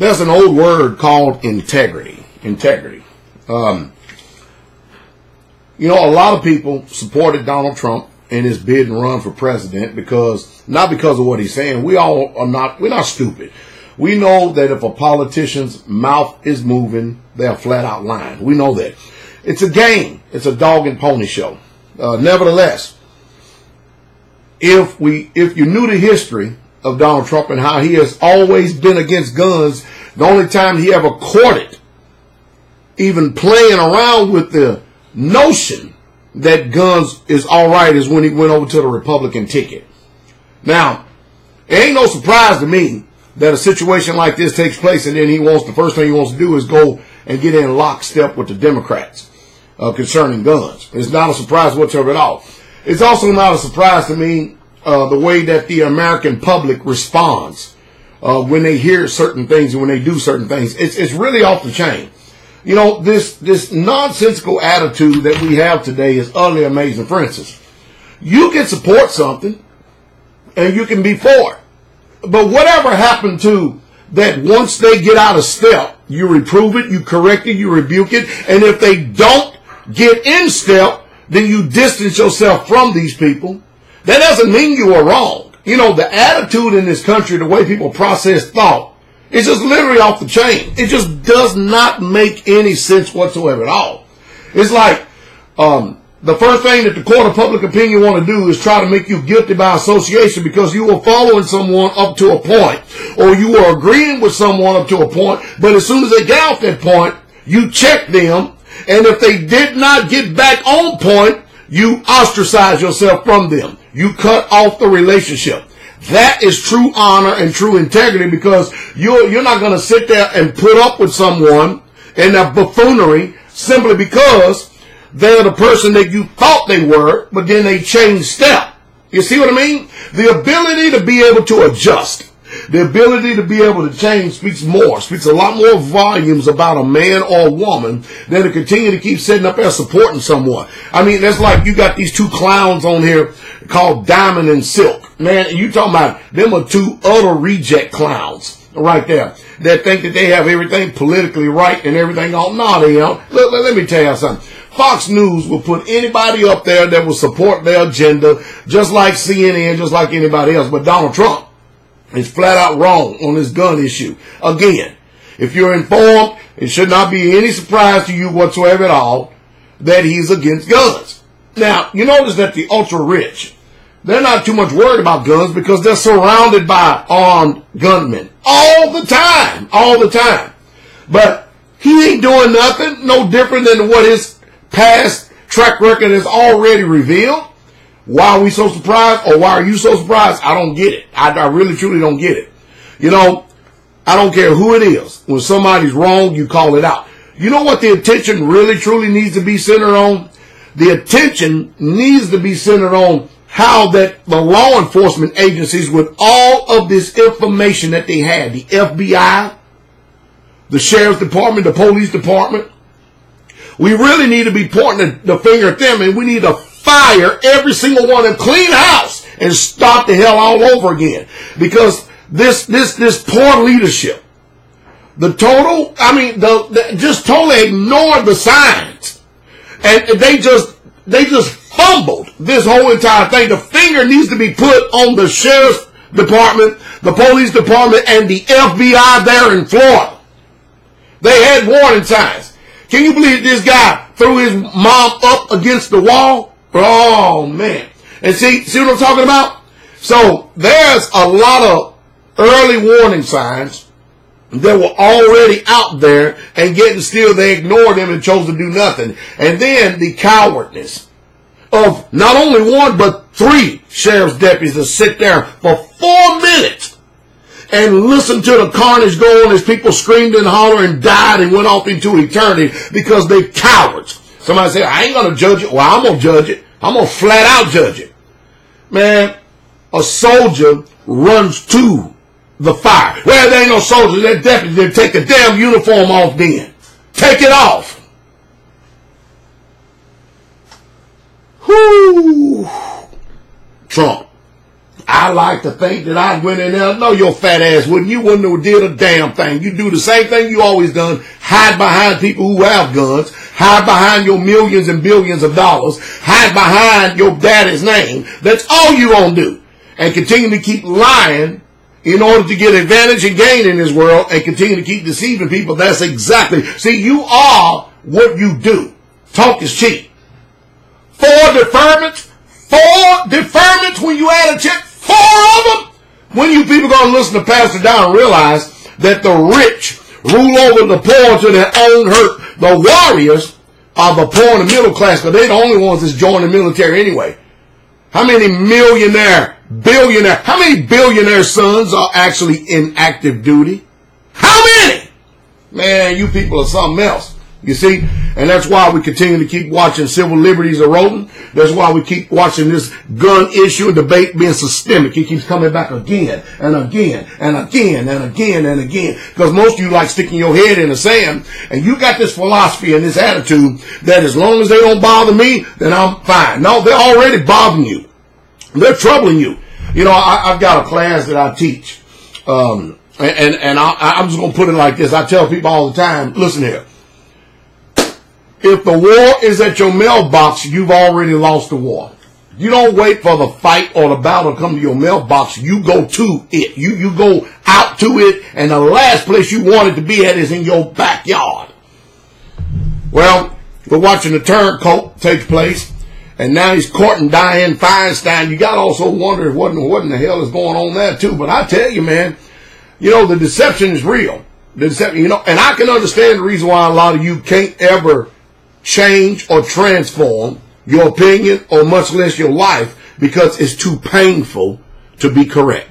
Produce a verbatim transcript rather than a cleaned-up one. There's an old word called integrity. Integrity. Um, you know, a lot of people supported Donald Trump in his bid and run for president because, not because of what he's saying. We all are not, we're not stupid. We know that if a politician's mouth is moving, they're flat out lying. We know that. It's a game. It's a dog and pony show. Uh, nevertheless, if we, if you're new to history of Donald Trump and how he has always been against guns, the only time he ever courted, even playing around with the notion that guns is all right, is when he went over to the Republican ticket. Now, it ain't no surprise to me that a situation like this takes place, and then he wants, the first thing he wants to do is go and get in lockstep with the Democrats uh, concerning guns. It's not a surprise whatsoever at all. It's also not a surprise to me uh, the way that the American public responds uh, when they hear certain things and when they do certain things. It's it's really off the chain. You know, this this nonsensical attitude that we have today is utterly amazing. For instance, you can support something and you can be for it. But whatever happened to that once they get out of step, you reprove it, you correct it, you rebuke it, and if they don't get in step, then you distance yourself from these people. That doesn't mean you are wrong. You know, the attitude in this country, the way people process thought, it's just literally off the chain. It just does not make any sense whatsoever at all. It's like um, the first thing that the court of public opinion want to do is try to make you guilty by association because you were following someone up to a point, or you were agreeing with someone up to a point, but as soon as they get off that point, you check them, and if they did not get back on point, you ostracize yourself from them. You cut off the relationship. That is true honor and true integrity, because you're, you're not going to sit there and put up with someone in that buffoonery simply because they're the person that you thought they were, but then they change step. You see what I mean? The ability to be able to adjust, the ability to be able to change speaks more, speaks a lot more volumes about a man or a woman than to continue to keep sitting up there supporting someone. I mean, that's like you got these two clowns on here called Diamond and Silk. Man, you talking about, them are two utter reject clowns right there that think that they have everything politically right and everything all. No, they don't. Let, let, let me tell you something. Fox News will put anybody up there that will support their agenda, just like C N N, just like anybody else. But Donald Trump is flat out wrong on this gun issue. Again, if you're informed, it should not be any surprise to you whatsoever at all that he's against guns. Now, you notice that the ultra-rich, they're not too much worried about guns because they're surrounded by armed gunmen all the time, all the time. But he ain't doing nothing no different than what his past track record has already revealed. Why are we so surprised, or why are you so surprised? I don't get it. I, I really, truly don't get it. You know, I don't care who it is. When somebody's wrong, you call it out. You know what the attention really, truly needs to be centered on? The attention needs to be centered on how that the law enforcement agencies, with all of this information that they had, the F B I, the sheriff's department, the police department, we really need to be pointing the finger at them, and we need to fire every single one and clean house and start the hell all over again. Because this this this poor leadership, the total, I mean, the, the just totally ignored the signs, and they just they just fumbled this whole entire thing. The finger needs to be put on the sheriff's department, the police department, and the F B I there in Florida. They had warning signs. Can you believe this guy threw his mom up against the wall? Oh, man. And see, see what I'm talking about? So there's a lot of early warning signs that were already out there, and yet still they ignored them and chose to do nothing. And then the cowardness of not only one, but three sheriff's deputies to sit there for four minutes and listen to the carnage go on as people screamed and hollered and died and went off into eternity because they cowards. Somebody said, I ain't going to judge it. Well, I'm going to judge it. I'm going to flat out judge it. Man, a soldier runs to the fire. Well, there ain't no soldier. That deputy, they take the damn uniform off then. Take it off. Whoo. Trump. I like to think that I went in there. No, your fat ass wouldn't. You wouldn't have did a damn thing. You do the same thing you always done. Hide behind people who have guns. Hide behind your millions and billions of dollars. Hide behind your daddy's name. That's all you gonna do. And continue to keep lying in order to get advantage and gain in this world, and continue to keep deceiving people. That's exactly. See, you are what you do. Talk is cheap. Four deferments. Four deferments when you add a check. Four of them. When you people going to listen to Pastor Don, realize that the rich rule over the poor to their own hurt. The warriors are the poor and the middle class, because they're the only ones that's joined the military anyway. How many millionaire, billionaire, how many billionaire sons are actually in active duty? How many? Man, you people are something else. You see, and that's why we continue to keep watching civil liberties eroding. That's why we keep watching this gun issue and debate being systemic. It keeps coming back again and again and again and again and again. Because most of you like sticking your head in the sand, and you got this philosophy and this attitude that as long as they don't bother me, then I'm fine. No, they're already bothering you. They're troubling you. You know, I, I've got a class that I teach, um, and, and, and I, I'm just going to put it like this. I tell people all the time, listen here. If the war is at your mailbox, you've already lost the war. You don't wait for the fight or the battle to come to your mailbox. You go to it. You, you go out to it, and the last place you wanted to be at is in your backyard. Well, we're watching the turncoat take place, and now he's courting Diane Feinstein. You got to also wonder what, what in the hell is going on there, too. But I tell you, man, you know, the deception is real. The deception, you know, and I can understand the reason why a lot of you can't ever change or transform your opinion, or much less your life, because it's too painful to be correct.